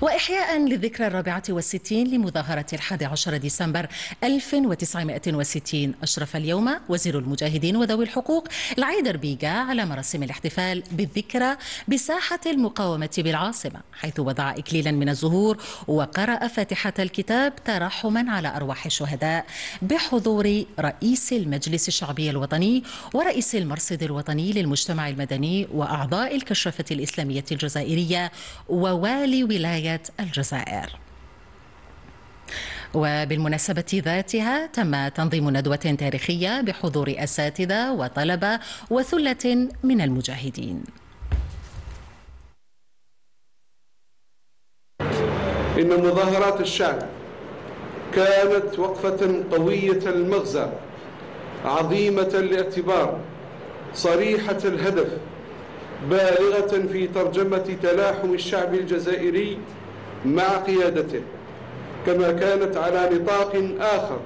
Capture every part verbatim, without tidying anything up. وإحياء للذكرى الرابعة والستين لمظاهرة الحادي عشر ديسمبر ألف وتسعمائة وستين أشرف اليوم وزير المجاهدين وذوي الحقوق العيدر بيجا على مراسم الاحتفال بالذكرى بساحة المقاومة بالعاصمة، حيث وضع إكليلا من الزهور وقرأ فاتحة الكتاب ترحما على أرواح الشهداء بحضور رئيس المجلس الشعبي الوطني ورئيس المرصد الوطني للمجتمع المدني وأعضاء الكشافة الإسلامية الجزائرية ووالي ولاية الجزائر. وبالمناسبة ذاتها تم تنظيم ندوة تاريخية بحضور أساتذة وطلبة وثلة من المجاهدين. إن مظاهرات الشعب كانت وقفة قوية المغزى، عظيمة الاعتبار، صريحة الهدف، بالغة في ترجمة تلاحم الشعب الجزائري مع قيادته، كما كانت على نطاق آخر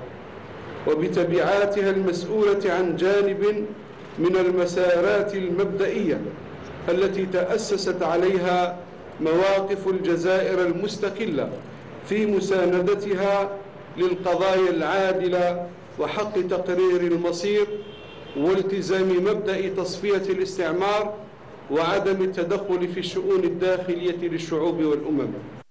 وبتبعاتها المسؤولة عن جانب من المسارات المبدئية التي تأسست عليها مواقف الجزائر المستقلة في مساندتها للقضايا العادلة وحق تقرير المصير والتزام مبدأ تصفية الاستعمار وعدم التدخل في الشؤون الداخلية للشعوب والأمم.